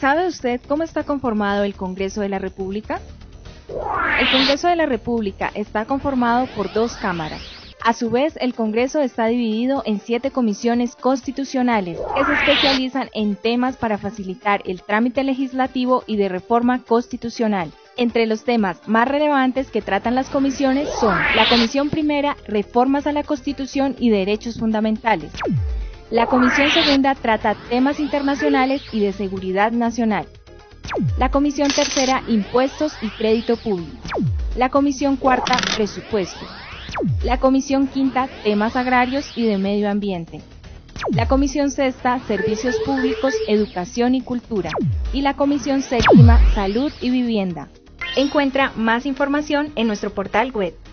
¿Sabe usted cómo está conformado el Congreso de la República? El Congreso de la República está conformado por 2 cámaras. A su vez, el Congreso está dividido en 7 comisiones constitucionales que se especializan en temas para facilitar el trámite legislativo y de reforma constitucional. Entre los temas más relevantes que tratan las comisiones son la Comisión Primera, Reformas a la Constitución y Derechos Fundamentales. La Comisión Segunda trata temas internacionales y de seguridad nacional. La Comisión Tercera, Impuestos y Crédito Público. La Comisión Cuarta, Presupuesto. La Comisión Quinta, Temas Agrarios y de Medio Ambiente. La Comisión Sexta, Servicios Públicos, Educación y Cultura. Y la Comisión Séptima, Salud y Vivienda. Encuentra más información en nuestro portal web.